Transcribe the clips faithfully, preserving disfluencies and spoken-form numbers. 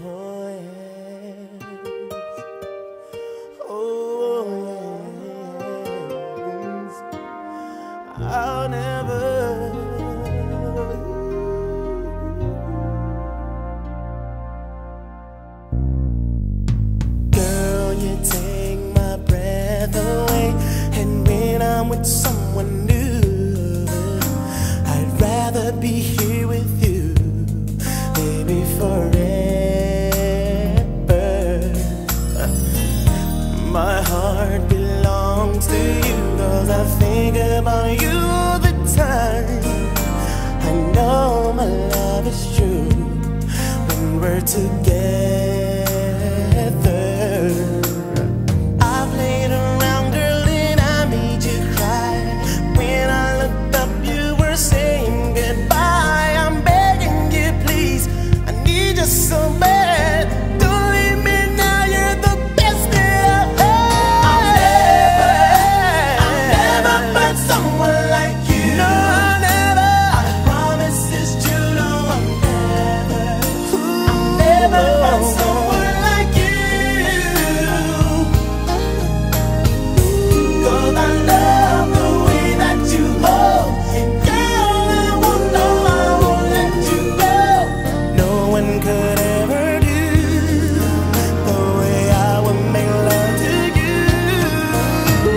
Oh yes, oh yes, I'll never lose. Girl, you take my breath away, and when I'm with someone new, I'd rather be here with you, baby, forever. My heart belongs to you, 'cause I think about you all the time. I know my love is true when we're together. I played around, girl, and I made you cry. When I looked up, you were saying goodbye. I'm begging you, please, I need you so bad. Don't leave me now, you're the best thing I've ever. Someone like you, no, I'll never. I promise it's true, no, I'll never. Ooh, I'll never find someone like you. 'Cause I love the way that you hold, and girl, I won't know, I won't let you go. No one could ever do the way I would make love to you.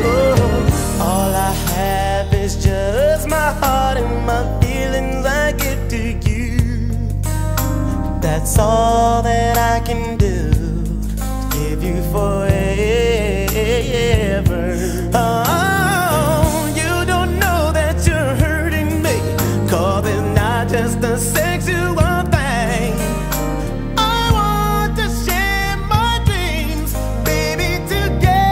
Oh, all I have, it's just my heart and my feelings I give to you. That's all that I can do to give you forever. Oh, you don't know that you're hurting me, 'cause it's not just a sexual thing. I want to share my dreams, baby, together.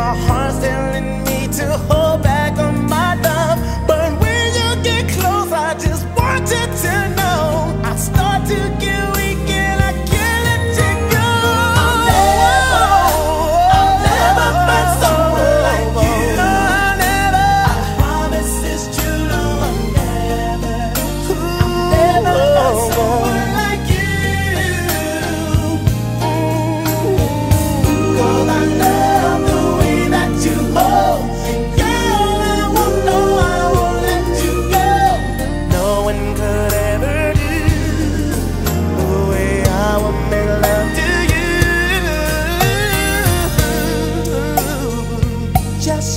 My heart's telling me to hold back on my love, but when you get close, I just want you to know I start to get weak and I can't let you go. I'll never, I'll never find someone like you. No, I'll never. I promise it's true, no, I'll never. I'll never find someone like you. 'Cause I love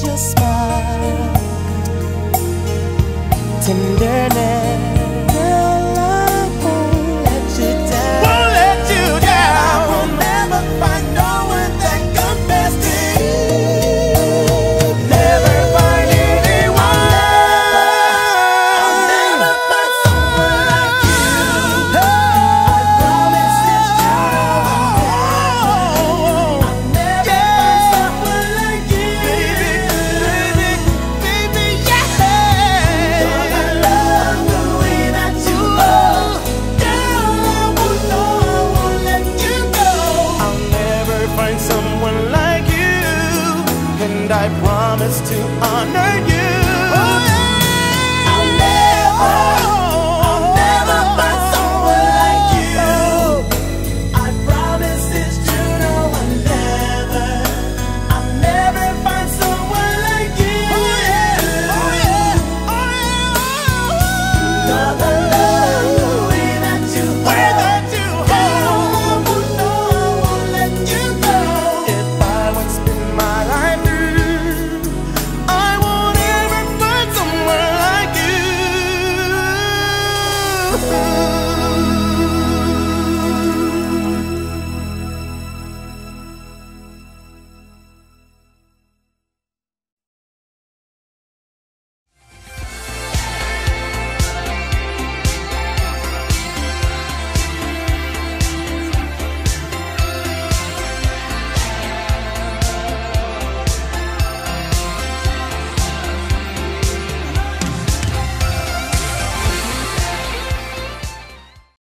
your smile, tenderness, girl, I won't let you down, won't let you down. I will never find no one that compares to you. Never find anyone. I'll never find someone like you. I promise it's true. I'll never find someone like you. Someone like you, and I promise to honor you.